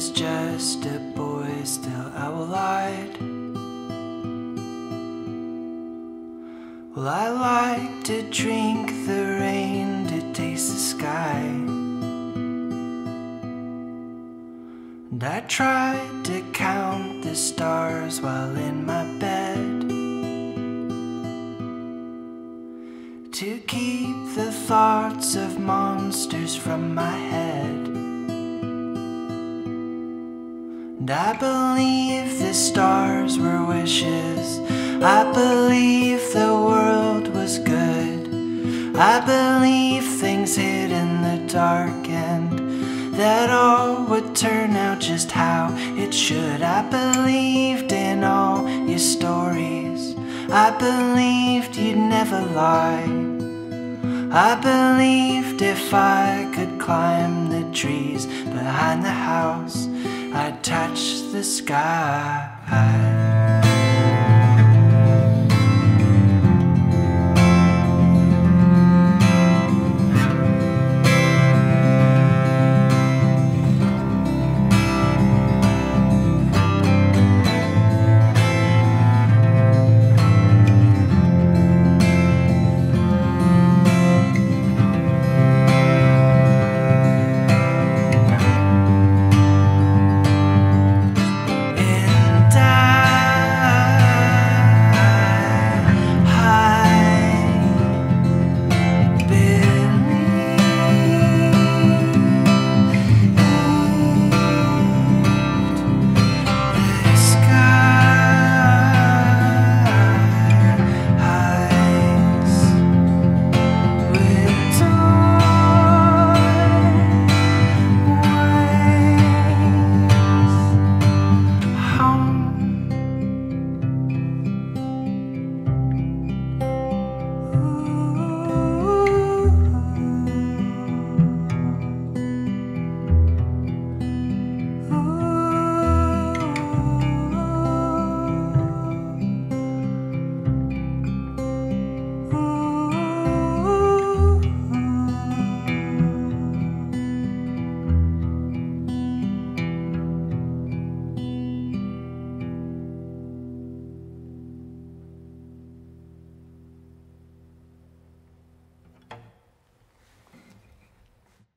was just a boy, still I lied. Well, I like to drink the rain, to taste the sky, and I tried to count the stars while in my bed, to keep the thoughts of monsters from my head. And I believe the stars were wishes, I believe the world was good, I believe things hid in the dark, and that all would turn out just how it should. I believed in all your stories, I believed you'd never lie, I believed if I could climb the trees behind the house, I'd touch the sky.